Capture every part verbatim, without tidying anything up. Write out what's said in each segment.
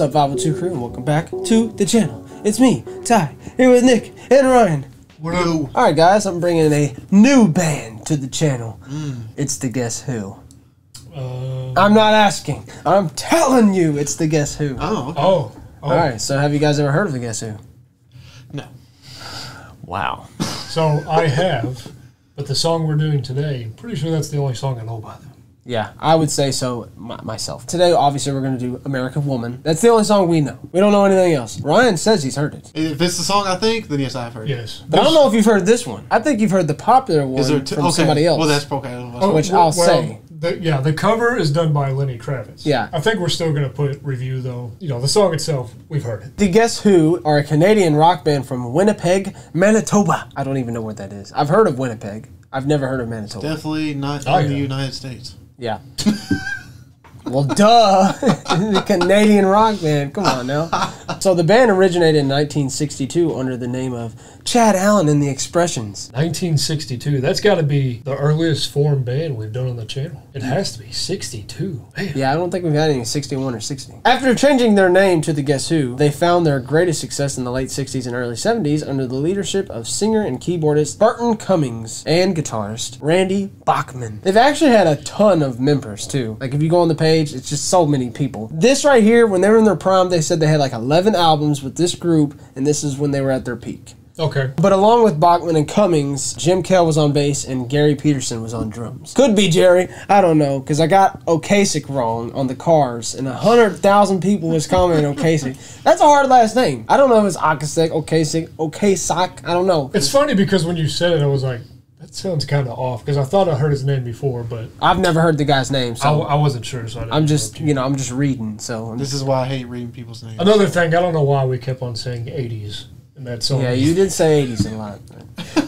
What's up, five oh two crew? Welcome back to the channel. It's me, Ty, here with Nick and Ryan. Hello. All right, guys, I'm bringing a new band to the channel. Mm. It's the Guess Who. Uh, I'm not asking. I'm telling you, it's the Guess Who. Oh. Okay. Oh. Oh. All right. So, have you guys ever heard of the Guess Who? No. Wow. So I have, but the song we're doing today, I'm pretty sure that's the only song I know by them. Yeah, I would say so my, myself. Today, obviously, we're going to do American Woman. That's the only song we know. We don't know anything else. Ryan says he's heard it. If it's the song I think, then yes, I've heard it. Yes. But I don't know if you've heard this one. I think you've heard the popular one from okay. somebody else. Well, that's okay. Oh, which well, I'll say. The, yeah, the cover is done by Lenny Kravitz. Yeah. I think we're still going to put review, though. You know, the song itself, we've heard it. The Guess Who are a Canadian rock band from Winnipeg, Manitoba. I don't even know what that is. I've heard of Winnipeg. I've never heard of Manitoba. It's definitely not oh, in yeah. the United States. Yeah. Well, duh. The Canadian rock band. Come on now. So the band originated in nineteen sixty-two under the name of Chad Allen and the Expressions. nineteen sixty-two. That's got to be the earliest formed band we've done on the channel. It has to be sixty-two. Man. Yeah, I don't think we've had any sixty-one or sixty. After changing their name to the Guess Who, they found their greatest success in the late sixties and early seventies under the leadership of singer and keyboardist Burton Cummings and guitarist Randy Bachman. They've actually had a ton of members too. Like if you go on the page, it's just so many people. This right here, when they were in their prime, they said they had like eleven albums with this group, and this is when they were at their peak. Okay. But along with Bachman and Cummings, Jim Kael was on bass and Gary Peterson was on drums. Could be Jerry. I don't know, because I got Ocasek wrong on the Cars, and one hundred thousand people was commenting Ocasek. That's a hard last name. I don't know if it's Ocasek, Ocasek, Ocasek. I don't know. It's funny because when you said it, I was like, that sounds kind of off, because I thought I heard his name before, but... I've never heard the guy's name, so... I, I wasn't sure, so I didn't I'm just, you. you know, I'm just reading, so... I'm this just, is why I hate reading people's names. Another thing, I don't know why we kept on saying eighties. That song. Yeah, you did say eighties a lot.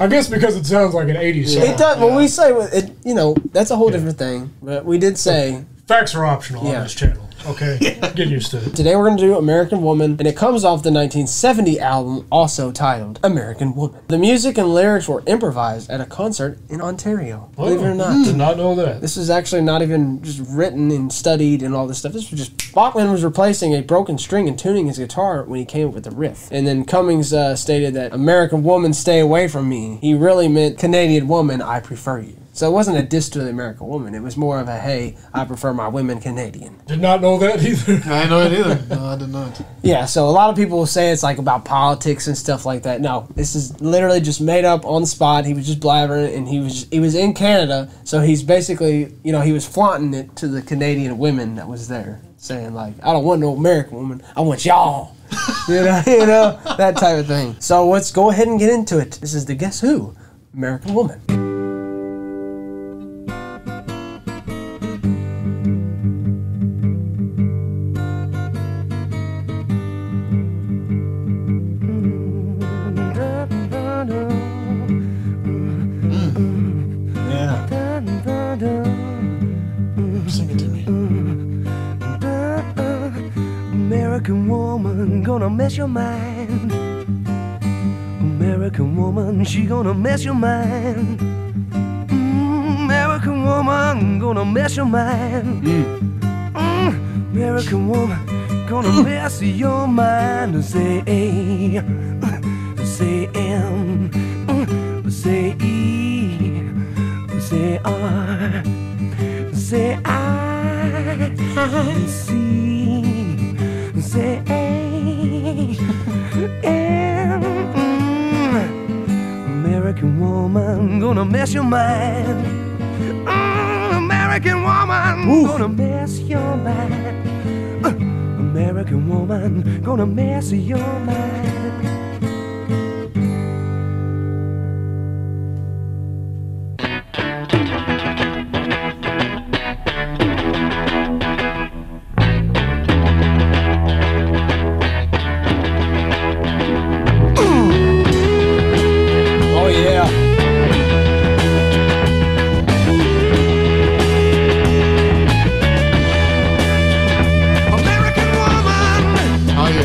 I guess because it sounds like an eighties song. It does, yeah. When we say it, you know, that's a whole yeah. different thing. But we did say facts are optional yeah. on this channel. Okay, yeah. Get used to it. Today we're going to do American Woman, and it comes off the nineteen seventy album, also titled American Woman. The music and lyrics were improvised at a concert in Ontario. Oh, believe it or not. Did not know that. This is actually not even just written and studied and all this stuff. This was just... Bachman was replacing a broken string and tuning his guitar when he came up with the riff. And then Cummings uh, stated that, American woman, stay away from me. He really meant, Canadian woman, I prefer you. So it wasn't a diss to the American woman. It was more of a, hey, I prefer my women Canadian. Did not know that either. I didn't know it either. No, I did not. Yeah, so a lot of people will say it's like about politics and stuff like that. No, this is literally just made up on the spot. He was just blabbering, and he was he was in Canada, so he's basically, you know, he was flaunting it to the Canadian women that was there, saying like, I don't want no American woman. I want y'all. You know, you know, that type of thing. So let's go ahead and get into it. This is the Guess Who, American Woman. American woman, gonna mess your mind. American woman, she gonna mess your mind. Mm, American woman, gonna mess your mind. Mm, American woman, gonna mess your mind. And say A, say M, say E, say R, say I, C. Say A, M, mm. American woman, gonna mess your mind. Mm, American woman, oof, gonna mess your mind. Uh, American woman, gonna mess your mind.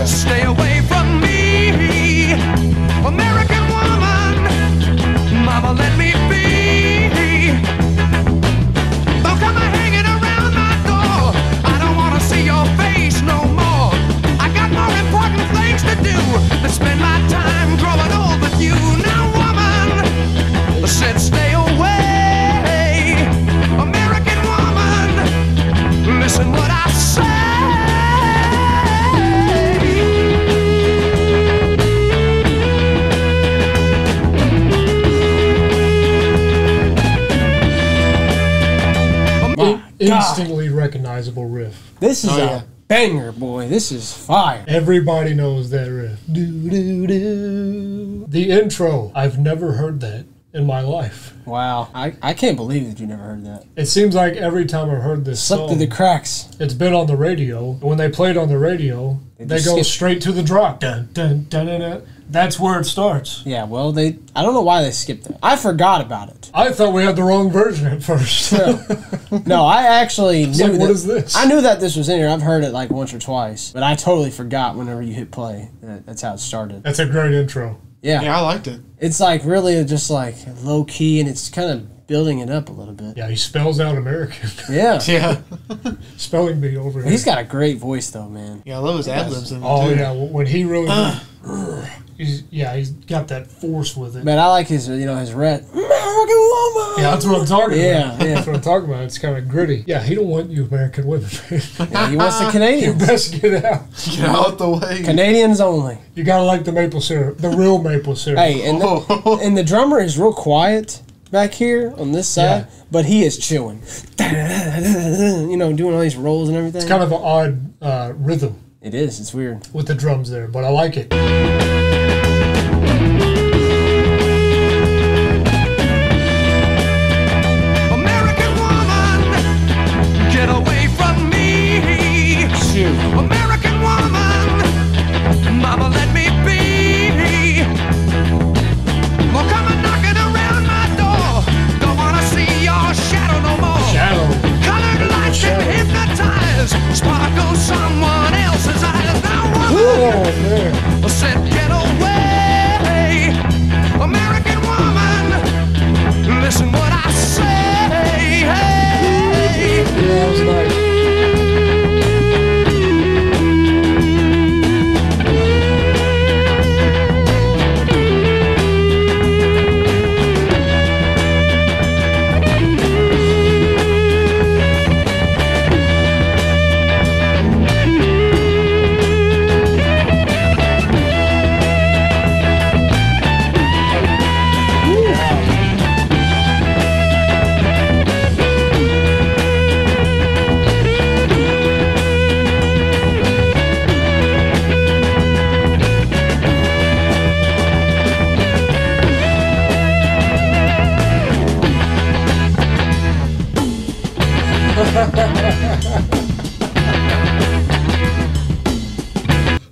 Stay away from me, instantly recognizable riff. This is oh, a yeah. banger, boy. This is fire. Everybody knows that riff. Do, do, do. The intro. I've never heard that in my life. Wow. I, I can't believe that you never heard that. It seems like every time I've heard this song, slipped through the cracks. It's been on the radio. When they play it on the radio, they, they go skip. straight to the drop. Dun, dun, dun, dun, dun. That's where it starts. Yeah, well, they I don't know why they skipped it. I forgot about it. I thought we had the wrong version at first. True. No, I actually knew like, that, what is this? I knew that this was in here. I've heard it like once or twice, but I totally forgot whenever you hit play. That's how it started. That's a great intro. Yeah. Yeah, I liked it. It's like really just like low key, and it's kind of building it up a little bit. Yeah, he spells out American. Yeah. Yeah. Spelling bee over here. He's got a great voice, though, man. Yeah, I love his ad-libs in it, Oh, too. yeah. When he really... He's, yeah, he's got that force with it. Man, I like his, you know, his red American Woman. Yeah, that's what I'm talking yeah, about. Yeah, that's what I'm talking about. It's kind of gritty. Yeah, he don't want you American women. Yeah, he wants the Canadians. You best get out. Get out the way. Canadians only. You gotta like the maple syrup, the real maple syrup. Hey, and the, and the drummer is real quiet back here on this side, yeah. but he is chewing. You know, doing all these rolls and everything. It's kind of an odd uh, rhythm. It is. It's weird. With the drums there, but I like it.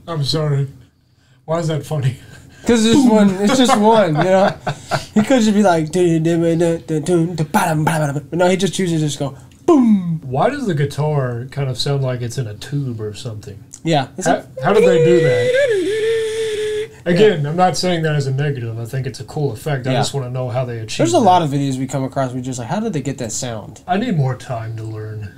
I'm sorry. Why is that funny? Because it's just one. It's just one. You know, he could just be like, but no, he just chooses to just go boom. Why does the guitar kind of sound like it's in a tube or something? Yeah. How, how do they do that? Again, yeah. I'm not saying that as a negative. I think it's a cool effect. I yeah. just want to know how they achieve. There's a that. lot of videos we come across. We're just like, how did they get that sound? I need more time to learn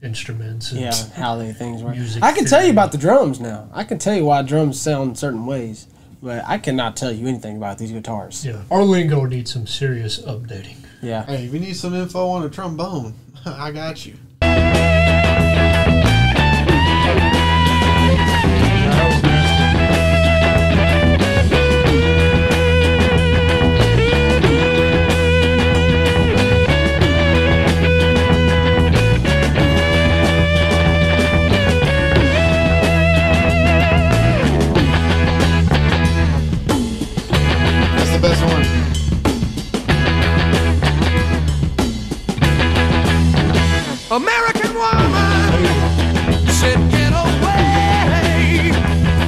instruments and yeah how they things work. Music I can theory. tell you about the drums now. I can tell you why drums sound certain ways, but I cannot tell you anything about these guitars. Yeah, our lingo needs some serious updating. Yeah. Hey, if you need some info on a trombone, I got you. American woman, said get away.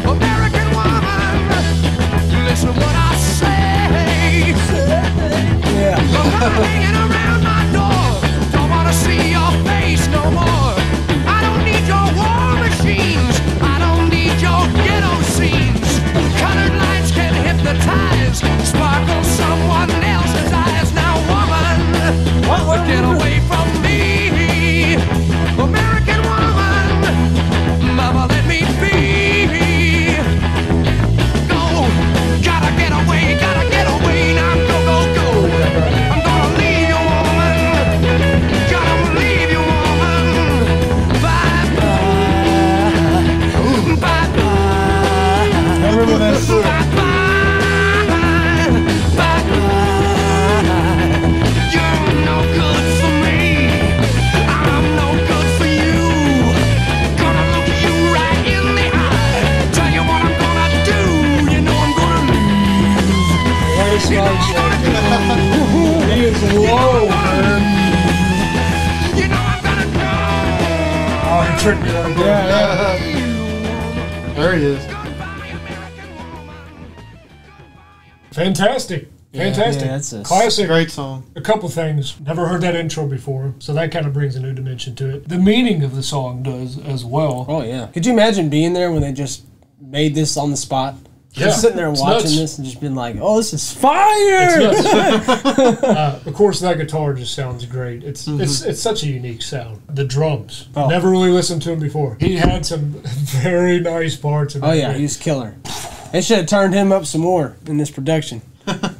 American woman, listen what I say. Yeah. I'm not hanging around my door. Don't want to see your face no more. I don't need your war machines. I don't need your ghetto scenes. Colored lights can hypnotize. Sparkle someone else's eyes. Now, woman, what? What? Get away from me. this guy's like, he is low, man. You know I'm gonna go. Oh, he tricked me. Yeah, yeah. There he is. Fantastic. Fantastic. Yeah, that's a classic. Great song. A couple things. Never heard that intro before, so that kind of brings a new dimension to it. The meaning of the song does as well. Oh, yeah. Could you imagine being there when they just made this on the spot? Yeah. Just sitting there and watching this and just being like, oh, this is fire! It's nuts. uh, of course, that guitar just sounds great. It's, mm-hmm. it's it's such a unique sound. The drums. Oh. Never really listened to him before. He had some very nice parts. Of oh, yeah. Great. He was killer. They should have turned him up some more in this production.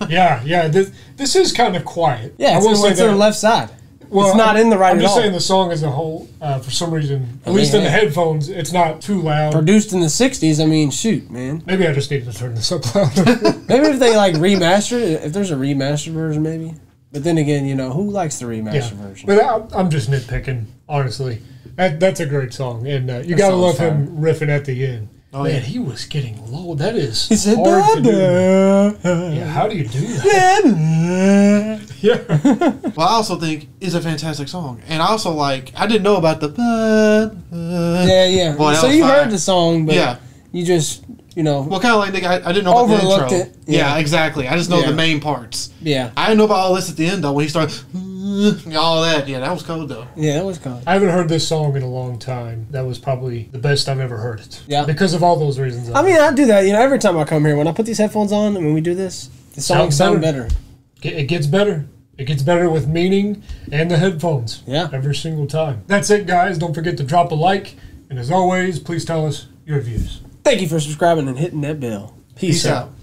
yeah, yeah. This, this is kind of quiet. Yeah, it's, I will say it's that, on the left side. Well, it's not I'm, in the right I'm at just all. saying the song as a whole, uh, for some reason, at I mean, least in hey. the headphones, it's not too loud. Produced in the sixties, I mean, shoot, man. Maybe I just need to turn this up louder. Maybe if they, like, remastered it, if there's a remastered version, maybe. But then again, you know, who likes the remastered yeah. version? But I, I'm just nitpicking, honestly. That, that's a great song, and uh, you got to love him riffing at the end. Oh, man, yeah. he was getting low. That is he said, hard da, da, to do. Yeah, how do you do that? yeah. Well, I also think it's a fantastic song. And I also like, I didn't know about the... Yeah, yeah. Boy, so you fire. heard the song, but yeah. you just, you know... Well, kind of like, the guy, I didn't know about overlooked the intro. It. Yeah. yeah, exactly. I just know yeah. the main parts. Yeah. I didn't know about all this at the end, though, when he started... All that, yeah, that was cold though. Yeah, that was cold. I haven't heard this song in a long time. That was probably the best I've ever heard it. Yeah, because of all those reasons. I, I mean, I do that. You know, every time I come here, when I put these headphones on and when we do this, the songs sound better. better. It gets better. It gets better with meaning and the headphones. Yeah, every single time. That's it, guys. Don't forget to drop a like, and as always, please tell us your views. Thank you for subscribing and hitting that bell. Peace, Peace out. out.